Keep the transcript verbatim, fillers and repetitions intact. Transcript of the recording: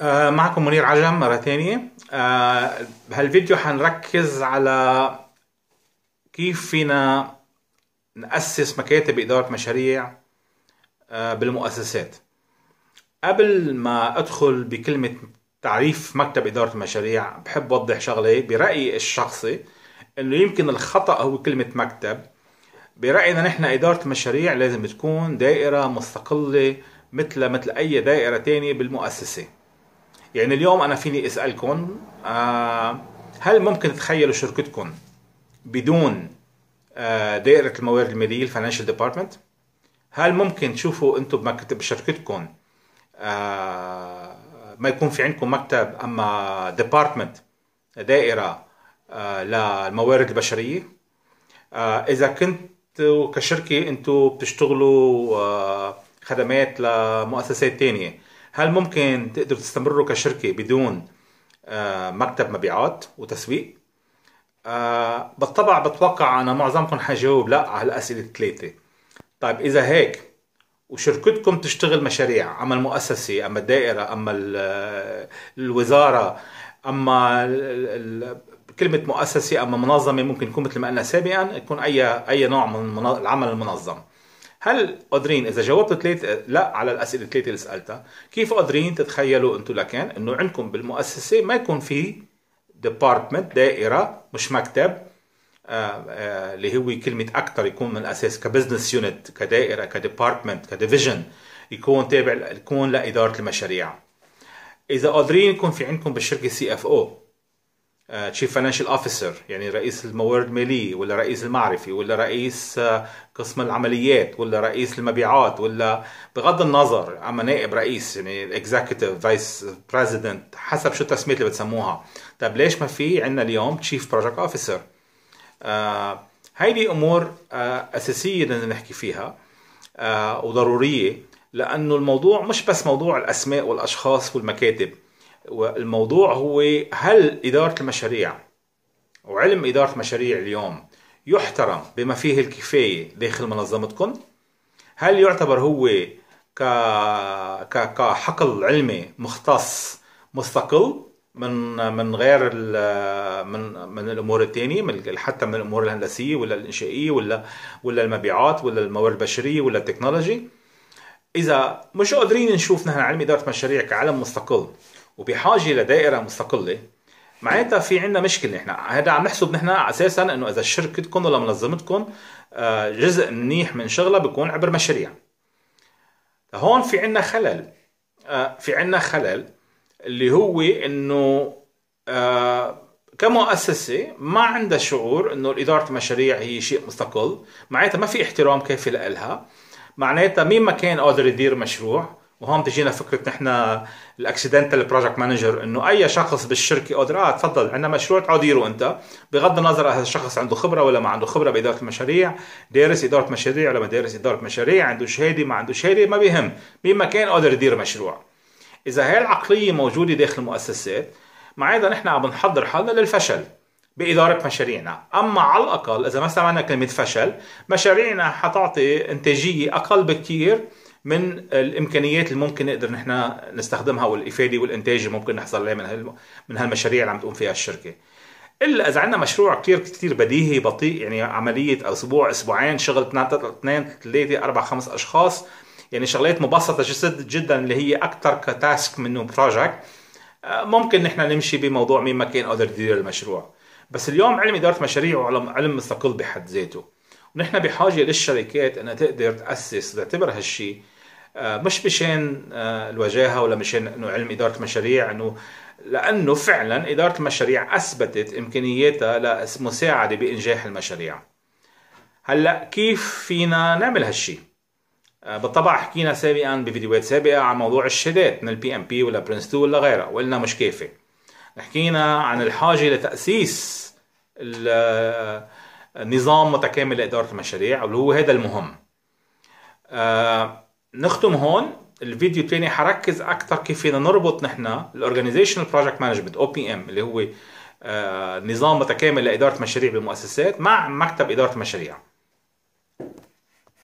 آه معكم منير عجم مرة تانية. آه بهالفيديو حنركز على كيف فينا نأسس مكاتب إدارة مشاريع آه بالمؤسسات. قبل ما أدخل بكلمة تعريف مكتب إدارة المشاريع بحب أوضح شغلة برأيي الشخصي، إنه يمكن الخطأ هو كلمة مكتب. برأينا نحن إدارة المشاريع لازم تكون دائرة مستقلة مثل مثل أي دائرة تانية بالمؤسسة. يعني اليوم أنا فيني أسألكم، آه هل ممكن تتخيلوا شركتكم بدون آه دائرة الموارد المالية الفاينانشال ديبارتمنت؟ هل ممكن تشوفوا أنتم بمكتب شركتكم آه ما يكون في عندكم مكتب أما ديبارتمنت دائرة آه للموارد البشرية؟ آه إذا كنتوا كشركة أنتوا بتشتغلوا آه خدمات لمؤسسات تانية، هل ممكن تقدروا تستمروا كشركة بدون مكتب مبيعات وتسويق؟ بالطبع بتوقع أنا معظمكم حجاوب لا على الأسئلة الثلاثة. طيب إذا هيك وشركتكم تشتغل مشاريع، أما المؤسسة، أما الدائرة، أما الوزارة، أما كلمة مؤسسة، أما منظمة ممكن تكون مثل ما قلنا سابقا، تكون أي أي نوع من العمل المنظم. هل قادرين إذا جاوبتوا ثلاثة لا على الأسئلة الثلاثة اللي سألتها، كيف قادرين تتخيلوا أنتوا لكان إنه عندكم بالمؤسسة ما يكون في ديبارتمنت دائرة مش مكتب، اللي هو كلمة أكتر يكون من الأساس كبزنس يونت، كدائرة، كديبارتمنت، كديفيجن، يكون تابع يكون لإدارة المشاريع. إذا قادرين يكون في عندكم بالشركة سي اف او Chief Financial Officer، يعني رئيس الموارد المالية ولا رئيس المعرفي ولا رئيس قسم العمليات ولا رئيس المبيعات، ولا بغض النظر عما نائب رئيس، يعني Executive Vice President حسب شو التسميات اللي بتسموها. طب ليش ما في عندنا اليوم Chief Project Officer؟ آه هيدي أمور آه أساسية لازم نحكي فيها آه وضرورية، لأنه الموضوع مش بس موضوع الأسماء والأشخاص والمكاتب، والموضوع هو هل إدارة المشاريع وعلم إدارة المشاريع اليوم يحترم بما فيه الكفاية داخل منظمتكم؟ هل يعتبر هو كحقل علمي مختص مستقل من من غير من من الأمور الثانية، حتى من الأمور الهندسية ولا الإنشائية ولا ولا المبيعات ولا الموارد البشرية ولا التكنولوجي؟ إذا مش قادرين نشوف نحن علم إدارة المشاريع كعلم مستقل وبحاجة لدائرة مستقلة، معناتها في عندنا مشكلة. احنا هذا عم نحسب نحن اساسا انه اذا شركتكم ولا منظمتكم جزء منيح من شغلها بيكون عبر مشاريع. هون في عندنا خلل، في عندنا خلل اللي هو انه كمؤسسة ما عندها شعور انه إدارة المشاريع هي شيء مستقل، معناتها ما في احترام كافي لها، معناتها مين ما كان قادر يدير مشروع. وهون تجينا فكرة نحن الاكسيدنتال بروجكت مانجر، انه اي شخص بالشركة قادر اه تفضل عندنا مشروع تعال ديره انت، بغض النظر هذا الشخص عنده خبرة ولا ما عنده خبرة بإدارة المشاريع، دارس إدارة مشاريع ولا ما دارس إدارة مشاريع، عنده شهادة ما عنده شهادة، ما بيهم، مين ما كان قادر يدير مشروع. إذا هاي العقلية موجودة داخل المؤسسات، معناتها نحن عم نحضر حالنا للفشل بإدارة مشاريعنا. أما على الأقل إذا ما سمعنا كلمة فشل، مشاريعنا حتعطي إنتاجية أقل بكثير من الامكانيات اللي ممكن نقدر نحن نستخدمها والافاده والانتاج اللي ممكن نحصل عليه من من هالمشاريع اللي عم تقوم فيها الشركه. الا اذا عندنا مشروع كثير كثير بديهي بطيء، يعني عمليه اسبوع اسبوعين شغل اثنين ثلاثه اربع خمس اشخاص، يعني شغلات مبسطه جدا جدا اللي هي اكثر كتاسك منه بروجكت، ممكن نحن نمشي بموضوع مين ما كان قادر يدير المشروع. بس اليوم علم اداره مشاريع وعلم مستقل بحد ذاته، ونحن بحاجه للشركات انها تقدر تاسس تعتبر هالشيء، مش مشان الوجاهه ولا مشان انه علم اداره مشاريع، انه لانه فعلا اداره المشاريع اثبتت امكانياتها لمساعده بانجاح المشاريع. هلا كيف فينا نعمل هالشيء؟ بالطبع حكينا سابقا بفيديوهات سابقه عن موضوع الشهادات من البي ام بي ولا برنس تو ولا غيرها، وقلنا مش كافي. حكينا عن الحاجه لتاسيس نظام متكامل لاداره المشاريع واللي هو هذا المهم. أه نختم هون الفيديو الثاني، حركز اكثر كيف فينا نربط نحن الاورجانيزيشنال بروجكت مانجمنت او بي ام اللي هو آه نظام متكامل لاداره مشاريع بالمؤسسات مع مكتب اداره مشاريع.